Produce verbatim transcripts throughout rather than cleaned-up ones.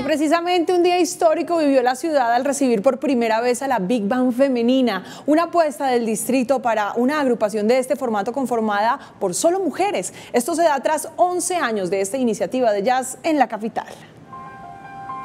Y precisamente un día histórico vivió la ciudad al recibir por primera vez a la Big Band Femenina, una apuesta del distrito para una agrupación de este formato conformada por solo mujeres. Esto se da tras once años de esta iniciativa de jazz en la capital.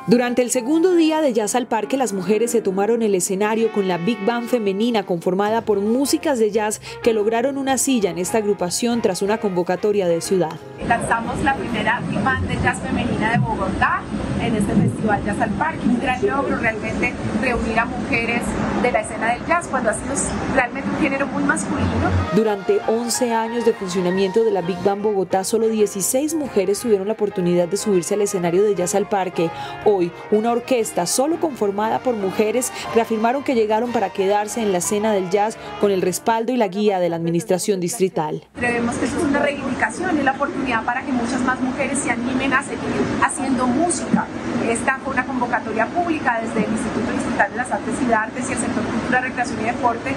Durante el segundo día de Jazz al Parque, las mujeres se tomaron el escenario con la Big Band femenina conformada por músicas de jazz que lograron una silla en esta agrupación tras una convocatoria de ciudad. Lanzamos la primera Big Band de Jazz femenina de Bogotá en este festival Jazz al Parque. Un gran logro realmente reunir a mujeres de la escena del jazz cuando hacemos realmente un género muy masculino. Durante once años de funcionamiento de la Big Band Bogotá, solo dieciséis mujeres tuvieron la oportunidad de subirse al escenario de Jazz al Parque. Hoy, una orquesta solo conformada por mujeres reafirmaron que llegaron para quedarse en la escena del jazz con el respaldo y la guía de la administración distrital. Creemos que esto es una reivindicación, es la oportunidad para que muchas más mujeres se animen a seguir haciendo música. Esta fue una convocatoria pública desde el Instituto Distrital de las Artes y de Artes y el Sector Cultura, Recreación y Deporte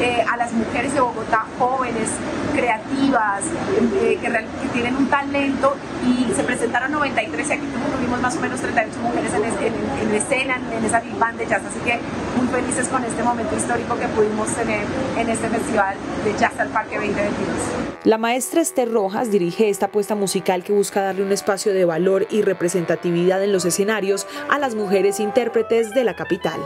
eh, a las mujeres de Bogotá, jóvenes, creativas, eh, que, real, que tienen un talento, y se presentaron noventa y tres y aquí tuvimos más o menos treinta y ocho mujeres. En, en, en escena, en esa Big Band de jazz, así que muy felices con este momento histórico que pudimos tener en este festival de Jazz al Parque veinte veintidós. La maestra Esther Rojas dirige esta apuesta musical que busca darle un espacio de valor y representatividad en los escenarios a las mujeres intérpretes de la capital.